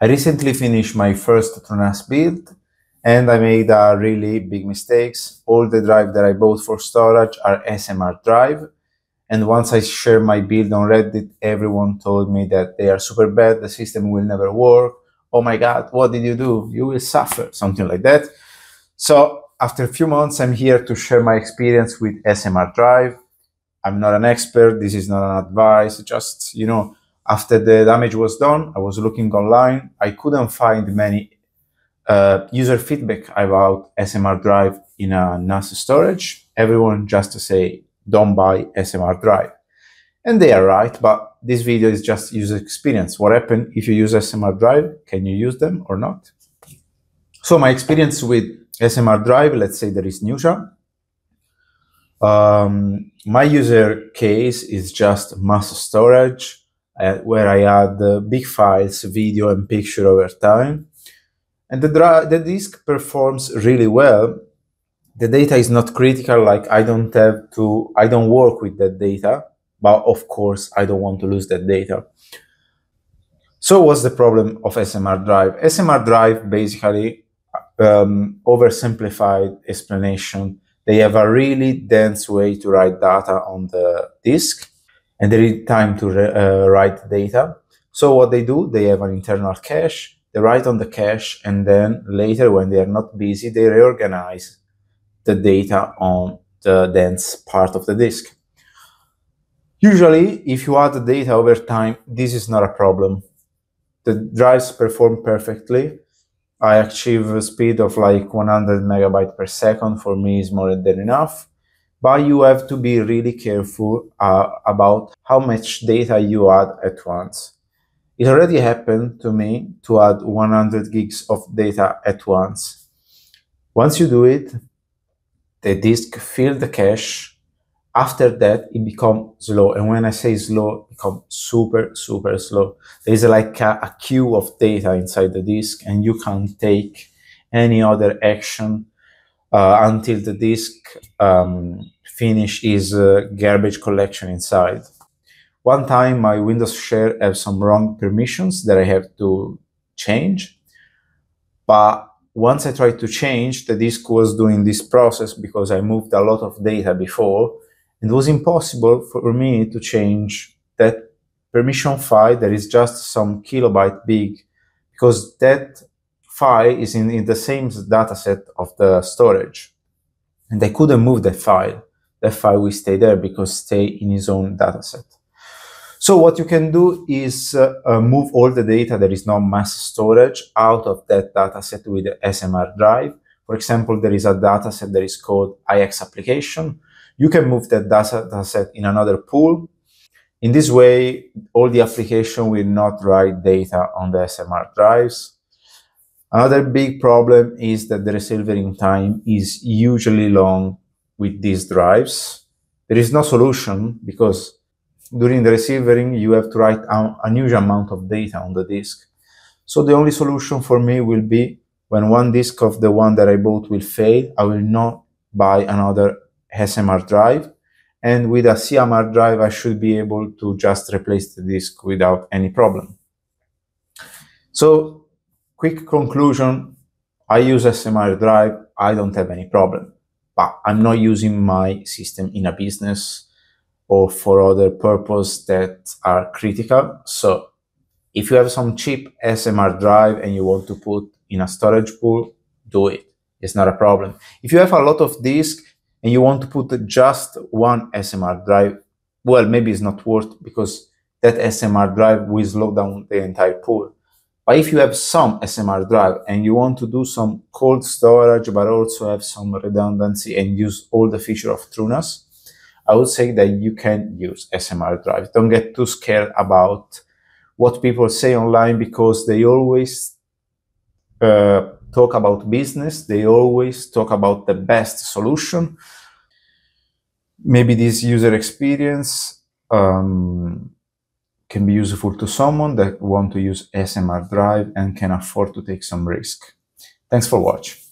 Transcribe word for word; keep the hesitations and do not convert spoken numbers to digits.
I recently finished my first TrueNAS build and I made a really big mistake. All the drives that I bought for storage are S M R drive. And once I shared my build on Reddit, everyone told me that they are super bad, the system will never work. Oh my God, what did you do? You will suffer, something like that. So after a few months, I'm here to share my experience with S M R drive. I'm not an expert, this is not an advice, just, you know, after the damage was done, I was looking online, I couldn't find many uh, user feedback about S M R drive in a NAS storage. Everyone just to say, don't buy S M R drive. And they are right, but this video is just user experience. What happened if you use S M R drive? Can you use them or not? So my experience with S M R drive, let's say there is Nuja. Um, my user case is just mass storage, uh, where I add uh, big files, video and picture over time. And the, the disk performs really well. The data is not critical, like I don't have to, I don't work with that data, but of course I don't want to lose that data. So what's the problem of S M R drive? S M R drive basically um, oversimplified explanation. They have a really dense way to write data on the disk and they need time to uh, write data. So what they do, they have an internal cache, they write on the cache and then later when they are not busy, they reorganize the data on the dense part of the disk. Usually, if you add the data over time, this is not a problem. The drives perform perfectly. I achieve a speed of like one hundred megabytes per second. For me is more than enough. But you have to be really careful uh, about how much data you add at once. It already happened to me to add one hundred gigs of data at once. Once you do it, the disk fills the cache. After that, it becomes slow. And when I say slow, it becomes super, super slow. There's like a, a queue of data inside the disk and you can't take any other action uh, until the disk um, finish is uh, garbage collection inside. One time, my Windows share have some wrong permissions that I have to change, but once I tried to change, the disk was doing this process because I moved a lot of data before, and it was impossible for me to change that permission file that is just some kilobyte big, because that file is in, in the same dataset of the storage. And I couldn't move that file. That file will stay there because it stays in its own dataset. So what you can do is uh, uh, move all the data that is not mass storage out of that dataset with the S M R drive. For example, there is a dataset that is called I X application. You can move that dataset in another pool. In this way, all the application will not write data on the S M R drives. Another big problem is that the resilvering time is usually long with these drives. There is no solution because during the resilvering, you have to write an unusual amount of data on the disk. So the only solution for me will be when one disk of the one that I bought will fail, I will not buy another S M R drive. And with a C M R drive, I should be able to just replace the disk without any problem. So quick conclusion, I use S M R drive. I don't have any problem, but I'm not using my system in a business or for other purposes that are critical. So if you have some cheap S M R drive and you want to put in a storage pool, do it. It's not a problem. If you have a lot of disk and you want to put just one S M R drive, well, maybe it's not worth because that S M R drive will slow down the entire pool. But if you have some S M R drive and you want to do some cold storage, but also have some redundancy and use all the feature of TrueNAS, I would say that you can use S M R drive. Don't get too scared about what people say online because they always uh, talk about business. They always talk about the best solution. Maybe this user experience um, can be useful to someone that wants to use S M R drive and can afford to take some risk. Thanks for watching.